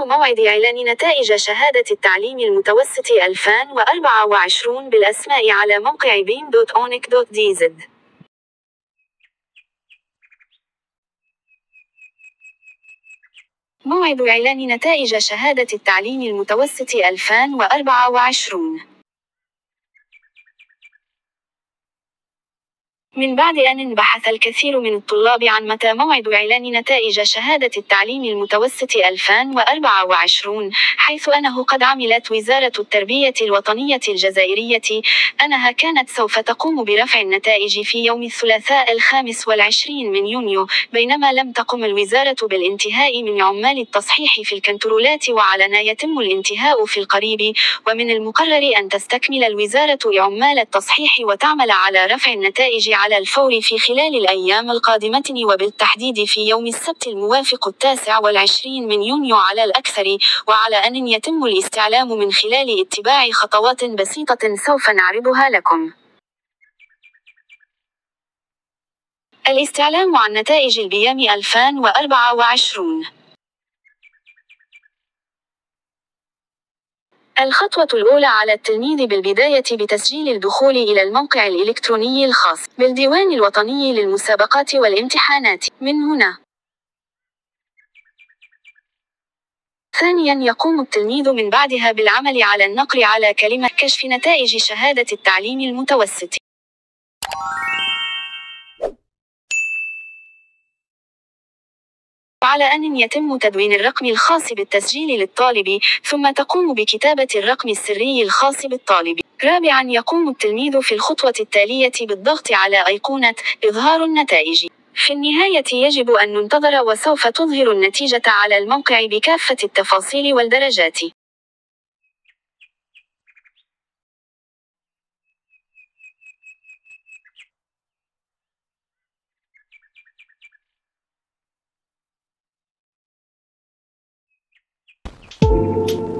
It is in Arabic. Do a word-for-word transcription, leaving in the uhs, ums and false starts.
يتضح موعد إعلان نتائج شهادة التعليم المتوسط ألفين وأربعة وعشرين بالأسماء على موقع بي إم دوت أونيك دوت دي زد. موعد إعلان نتائج شهادة التعليم المتوسط ألفين وأربعة وعشرين. من بعد أن انبحث الكثير من الطلاب عن متى موعد إعلان نتائج شهادة التعليم المتوسط ألفين وأربعة وعشرين، حيث أنه قد عملت وزارة التربية الوطنية الجزائرية أنها كانت سوف تقوم برفع النتائج في يوم الثلاثاء الخامس والعشرين من يونيو، بينما لم تقم الوزارة بالانتهاء من عمال التصحيح في الكنترولات، وعلنا يتم الانتهاء في القريب. ومن المقرر أن تستكمل الوزارة عمال التصحيح وتعمل على رفع النتائج على على الفور في خلال الأيام القادمة، وبالتحديد في يوم السبت الموافق التاسع والعشرين من يونيو على الأكثر، وعلى أن يتم الاستعلام من خلال اتباع خطوات بسيطة سوف نعرضها لكم. الاستعلام عن نتائج البيام ألفين وأربعة وعشرين. الخطوة الأولى على التلميذ بالبداية بتسجيل الدخول إلى الموقع الإلكتروني الخاص بالديوان الوطني للمسابقات والامتحانات. من هنا ثانيا يقوم التلميذ من بعدها بالعمل على النقر على كلمة كشف نتائج شهادة التعليم المتوسط. على أن يتم تدوين الرقم الخاص بالتسجيل للطالب، ثم تقوم بكتابة الرقم السري الخاص بالطالب. رابعا يقوم التلميذ في الخطوة التالية بالضغط على أيقونة إظهار النتائج. في النهاية يجب أن ننتظر، وسوف تظهر النتيجة على الموقع بكافة التفاصيل والدرجات. Thank you.